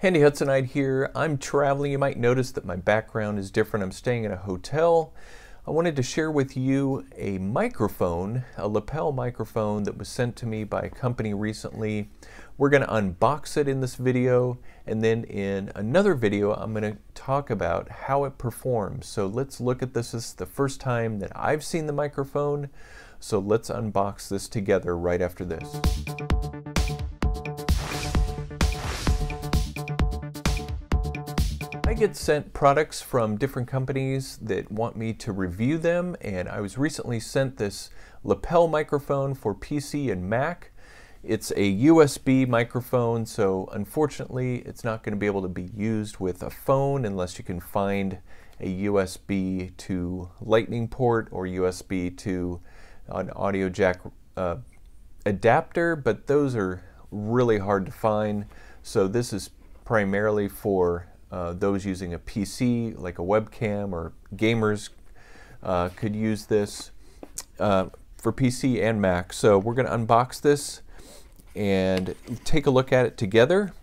Handy Hudsonite here. I'm traveling. You might notice that my background is different. I'm staying in a hotel. I wanted to share with you a microphone, a lapel microphone that was sent to me by a company recently. We're going to unbox it in this video, and then in another video I'm going to talk about how it performs. So let's look at this. This is the first time that I've seen the microphone, so let's unbox this together right after this. I get sent products from different companies that want me to review them, and I was recently sent this lapel microphone for PC and Mac. It's a USB microphone, so unfortunately it's not going to be able to be used with a phone unless you can find a USB to lightning port or USB to an audio jack adapter, but those are really hard to find. So this is primarily for those using a PC, like a webcam, or gamers could use this for PC and Mac. So we're going to unbox this and take a look at it together.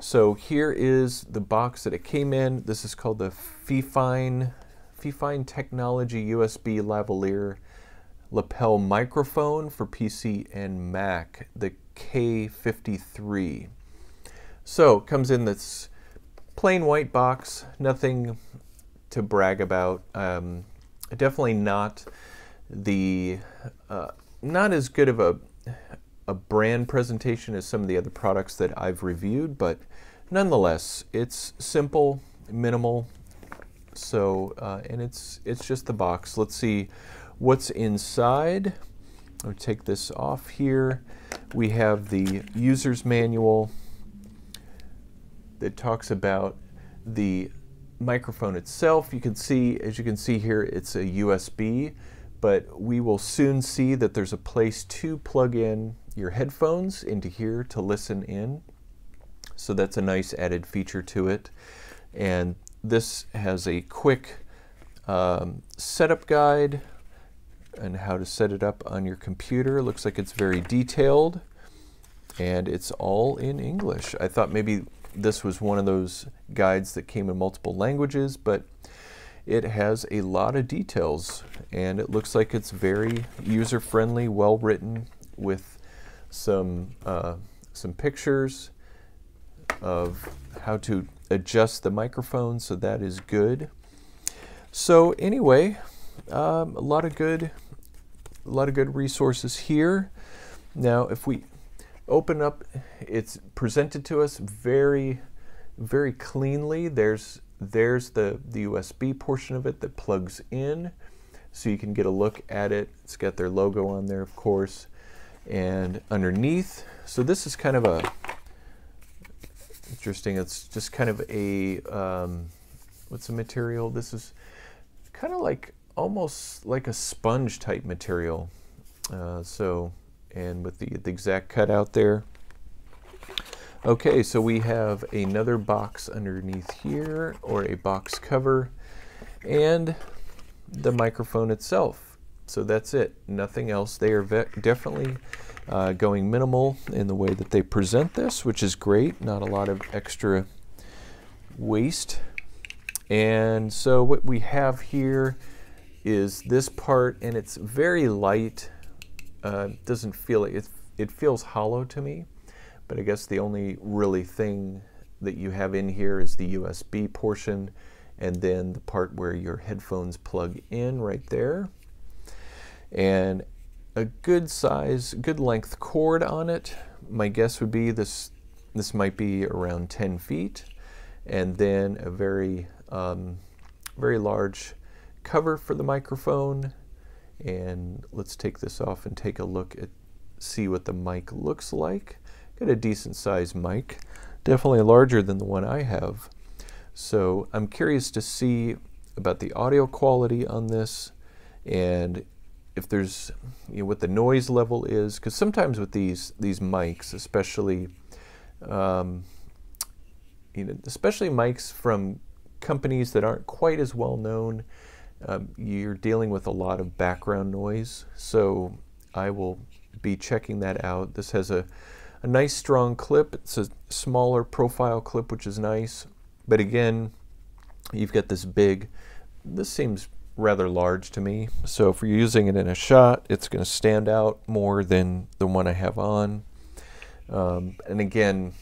So here is the box that it came in. This is called the Fifine Technology USB Lavalier Lapel Microphone for PC and Mac, the K53. So it comes in this plain white box, nothing to brag about. Definitely not the not as good of a brand presentation as some of the other products that I've reviewed, but nonetheless, it's simple, minimal. So and it's just the box. Let's see what's inside. I'll take this off here. We have the user's manual that talks about the microphone itself. You can see, as you can see here, it's a USB, but we will soon see that there's a place to plug in your headphones into here to listen in. So that's a nice added feature to it. And this has a quick setup guide on how to set it up on your computer. Looks like it's very detailed, and it's all in English. I thought maybe this was one of those guides that came in multiple languages, but it has a lot of details, and it looks like it's very user-friendly, well-written, with some pictures of how to adjust the microphone, so that is good. So anyway, a lot of good resources here. Now, if we open up, it's presented to us very, very cleanly. There's the USB portion of it that plugs in, so you can get a look at it. It's got their logo on there, of course, and underneath. So this is kind of a interesting. It's just kind of a what's the material? This is kind of like almost like a sponge type material. So. And with the exact cutout there. Okay, so we have another box underneath here, or a box cover, and the microphone itself. So that's it, nothing else. They are definitely going minimal in the way that they present this, which is great, not a lot of extra waste. And so what we have here is this part, and it's very light. Doesn't feel like it feels hollow to me, but I guess the only really thing that you have in here is the USB portion, and then the part where your headphones plug in right there, and a good size, good length cord on it. My guess would be this might be around 10 feet, and then a very very large cover for the microphone. And let's take this off and take a look at, see what the mic looks like. Got a decent sized mic, definitely larger than the one I have. So I'm curious to see about the audio quality on this, and if there's, you know, what the noise level is, because sometimes with these mics, especially you know, especially mics from companies that aren't quite as well known, you're dealing with a lot of background noise, so I will be checking that out. This has a nice strong clip. It's a smaller profile clip, which is nice, but again, you've got this big, this seems rather large to me, so if you're using it in a shot, it's going to stand out more than the one I have on. And again,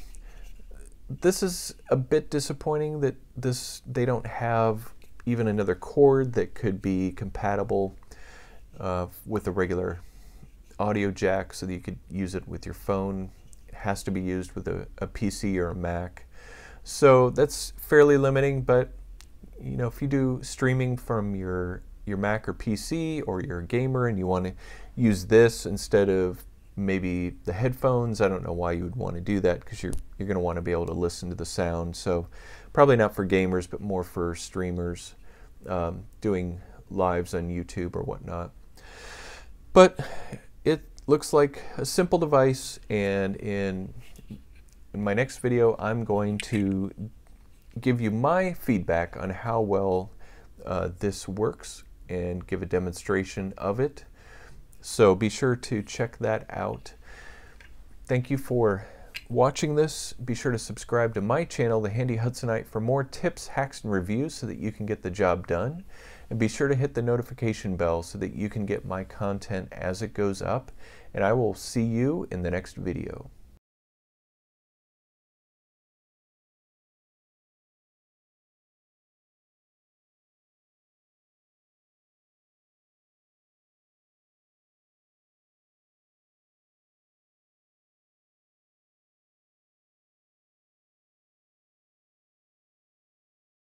this is a bit disappointing that this, they don't have even another cord that could be compatible with the regular audio jack so that you could use it with your phone. It has to be used with a PC or a Mac. So that's fairly limiting, but you know, if you do streaming from your Mac or PC, or you're a gamer and you want to use this instead of maybe the headphones, I don't know why you would want to do that, because you're going to want to be able to listen to the sound. So probably not for gamers, but more for streamers doing lives on YouTube or whatnot. But it looks like a simple device, and in my next video I'm going to give you my feedback on how well this works and give a demonstration of it. So be sure to check that out. Thank you for watching this. Be sure to subscribe to my channel, The Handy Hudsonite, for more tips, hacks, and reviews so that you can get the job done. And be sure to hit the notification bell so that you can get my content as it goes up. And I will see you in the next video.